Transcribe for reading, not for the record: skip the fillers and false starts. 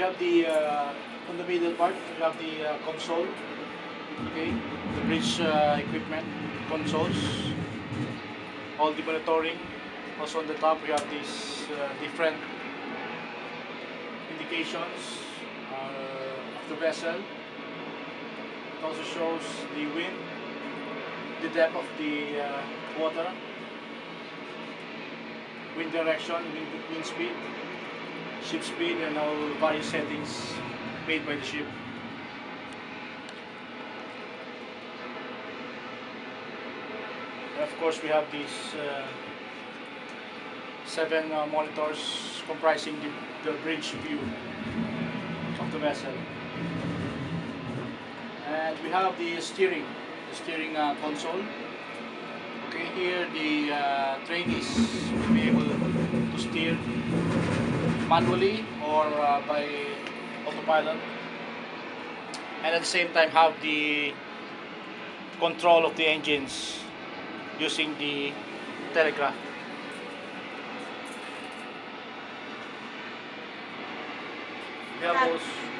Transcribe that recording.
We have the, on the middle part, we have the console, okay, the bridge equipment, consoles, all the monitoring. Also on the top, we have these different indications of the vessel. It also shows the wind, the depth of the water, wind direction, wind speed, ship speed, and all various settings made by the ship. And of course, we have these 7 monitors comprising the bridge view of the vessel. And we have the steering console. Okay, here the trainees will be able to steer manually or by autopilot, and at the same time have the control of the engines using the telegraph. We have